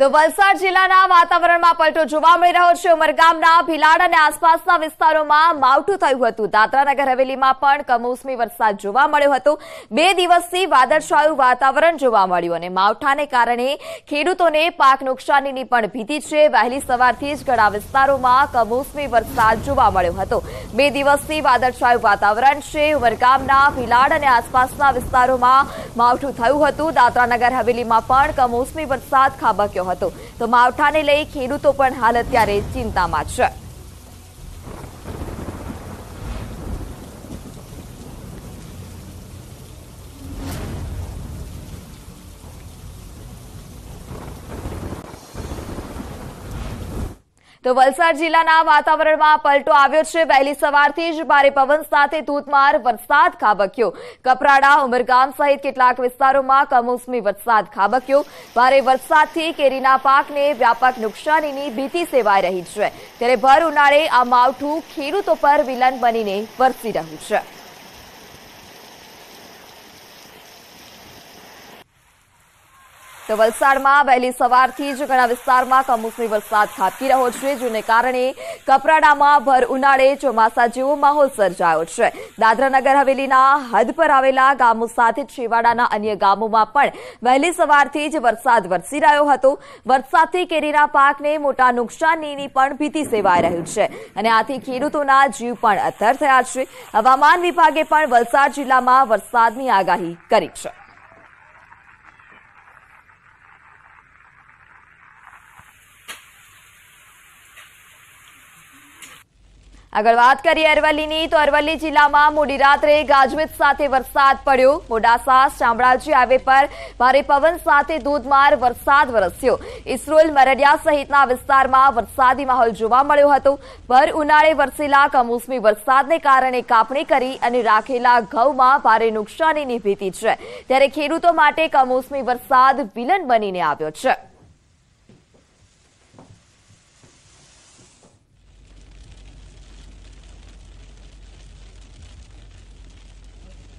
તો વલસાડ જિલ્લાના વાતાવરણમાં પલટો જોવા મળી રહ્યો છે। ઉમરગામના ભીલાડ અને આસપાસના વિસ્તારોમાં માવઠું થયું હતું। દાદરાનગર હવેલીમાં પણ કમોસમી વરસાદ જોવા મળ્યો હતો। બે દિવસથી વાદળછાયું વાતાવરણ જોવા મળ્યું અને માવઠાને કારણે ખેડૂતોને પાક નુકસાનીની પણ ભીતિ છે। વહેલી સવારથી જ ઘણા વિસ્તારોમાં કમોસમી વરસાદ જોવા મળ્યો હતો। બે દિવસથી વાદળછાયું વાતાવરણ છે। ઉમરગામના ભીલાડ અને આસપાસના વિસ્તારોમાં માવઠું થયું હતું। દાદરાનગર હવેલીમાં પણ કમોસમી વરસાદ ખાબક્યો હતો। તો માવઠાને લઈ ખેડૂતો પણ હાલ અત્યારે ચિંતામાં છે। તો વલસાડ જિલ્લાના વાતાવરણમાં પલટો આવ્યો છે। વહેલી સવારથી જ ભારે પવન સાથે ધોધમાર વરસાદ ખાબક્યો। કપરાડા ઉમરગામ સહિત કેટલાક વિસ્તારોમાં કમોસમી વરસાદ ખાબક્યો। ભારે વરસાદથી કેરીના પાકને વ્યાપક નુકસાનીની ભીતિ સેવાઈ રહી છે। ત્યારે ભર ઉનાળે આ માવઠું ખેડૂતો પર વિલન બનીને વરસી રહ્યું છે। તો વલસાડમાં વહેલી સવારથી જ ઘણા વિસ્તારમાં કમોસમી વરસાદ ખાબકી રહ્યો છે, જેને કારણે કપરાડામાં ભર ઉનાળે ચોમાસા જેવો માહોલ સર્જાયો છે। દાદરાનગર હવેલીના હદ પર આવેલા ગામો સાથે છેવાડાના અન્ય ગામોમાં પણ વહેલી સવારથી જ વરસાદ વરસી રહ્યો હતો। વરસાદથી કેરીના પાકને મોટા નુકસાનની પણ ભીતિ સેવાઈ રહ્યું છે અને આથી ખેડૂતોના જીવ પણ અદ્ધર થયા છે। હવામાન વિભાગે પણ વલસાડ જિલ્લામાં વરસાદની આગાહી કરી છે। આગળ વાત કરીએ અરવલ્લીની, તો અરવલ્લી જિલ્લામાં મોડી રાત્રે ગાજવીજ સાથે વરસાદ પડ્યો। મોડાસા શામળાજી હાઈવે પર ભારે પવન સાથે ધોધમાર વરસાદ વરસ્યો। ઇસરોલ મરડિયા સહિતના વિસ્તારમાં વરસાદી માહોલ જોવા મળ્યો હતો। ભર ઉનાળે વરસેલા કમોસમી વરસાદને કારણે કાપણી કરી અને રાખેલા ઘઉંમાં ભારે નુકસાનીની ભીતિ છે। ત્યારે ખેડૂતો માટે કમોસમી વરસાદ વિલન બનીને આવ્યો છે।